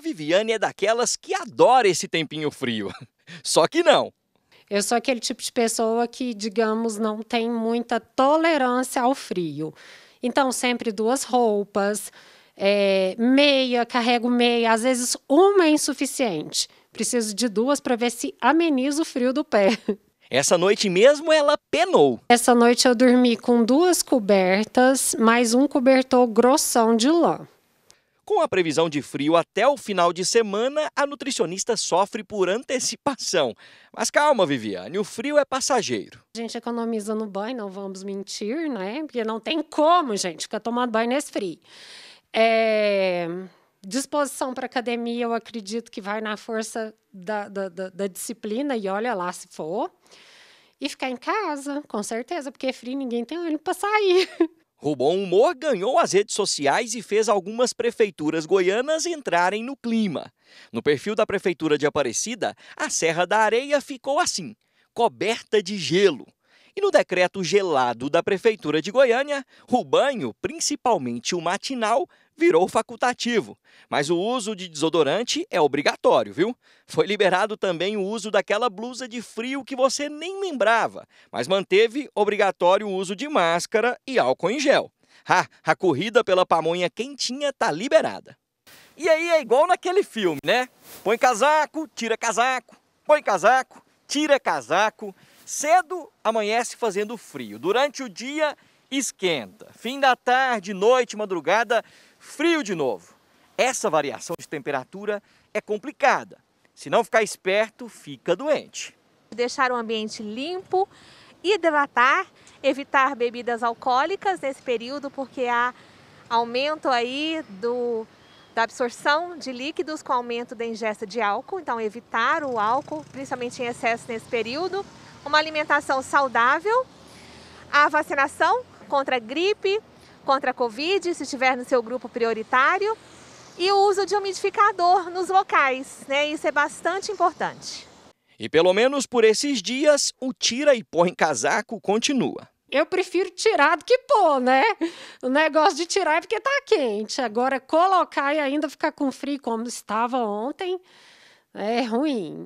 A Viviane é daquelas que adora esse tempinho frio. Só que não. Eu sou aquele tipo de pessoa que, digamos, não tem muita tolerância ao frio. Então, sempre duas roupas, meia, carrego meia, às vezes uma é insuficiente. Preciso de duas para ver se ameniza o frio do pé. Essa noite mesmo ela penou. Essa noite eu dormi com duas cobertas, mais um cobertor grossão de lã. Com a previsão de frio até o final de semana, a nutricionista sofre por antecipação. Mas calma, Viviane, o frio é passageiro. A gente economiza no banho, não vamos mentir, né? Porque não tem como, gente, ficar tomando banho nesse frio. Disposição para academia, eu acredito que vai na força da disciplina, e olha lá se for. E ficar em casa, com certeza, porque é frio, ninguém tem ânimo para sair. O bom humor ganhou as redes sociais e fez algumas prefeituras goianas entrarem no clima. No perfil da prefeitura de Aparecida, a Serra da Areia ficou assim, coberta de gelo. E no decreto gelado da prefeitura de Goiânia, o banho, principalmente o matinal, virou facultativo. Mas o uso de desodorante é obrigatório, viu? Foi liberado também o uso daquela blusa de frio que você nem lembrava, mas manteve obrigatório o uso de máscara e álcool em gel. A corrida pela pamonha quentinha tá liberada. E aí é igual naquele filme, né? Põe casaco, tira casaco, põe casaco, tira casaco. Cedo amanhece fazendo frio, durante o dia esquenta, fim da tarde, noite, madrugada, frio de novo. Essa variação de temperatura é complicada, se não ficar esperto, fica doente. Deixar o ambiente limpo, hidratar, evitar bebidas alcoólicas nesse período, porque há aumento aí da absorção de líquidos com aumento da ingesta de álcool, então evitar o álcool, principalmente em excesso nesse período. Uma alimentação saudável, a vacinação contra a gripe, contra a Covid, se estiver no seu grupo prioritário, e o uso de umidificador nos locais, né? Isso é bastante importante. E pelo menos por esses dias, o tira e põe casaco continua. Eu prefiro tirar do que pôr, né? O negócio de tirar é porque tá quente. Agora, colocar e ainda ficar com frio como estava ontem é ruim.